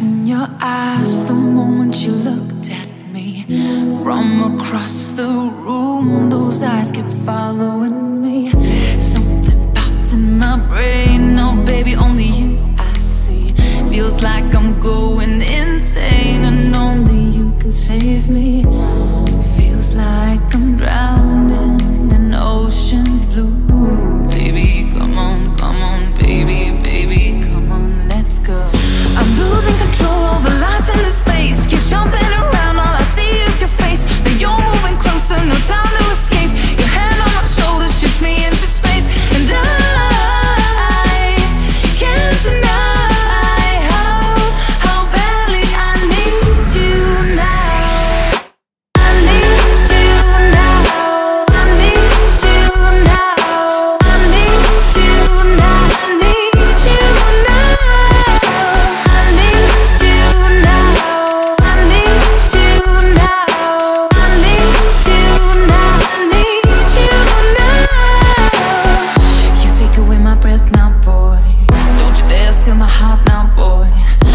tears in your eyes the moment you looked at me. From across the room, those eyes kept following me. Something popped in my brain, oh baby, only you I see. Feels like I'm going insane and only you can save me. Feels like I'm drowning in ocean's blue. Baby, come on, come on, baby, baby, come on, let's go. I'm losing control over lights in this place. Keep jumping around, all I see is your face. Now you're moving closer, no time to escape. Your hand on my shoulder shoots me into space, and I can't deny how badly I need you now. I need you now. I need you now. I need you now. I need you now. I need you now. I need you now. I need you now. I need you now. You take away my breath now, boy. Don't you dare steal my heart now, boy. I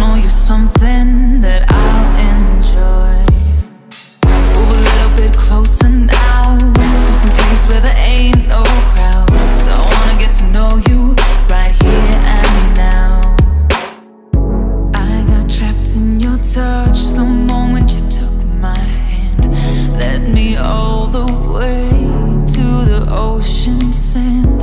know you're something that I'll enjoy. Move a little bit closer now, to some place where there ain't no crowds. I wanna get to know you right here and now. I got trapped in your touch the moment you took my hand. Led me all the way to the ocean sand.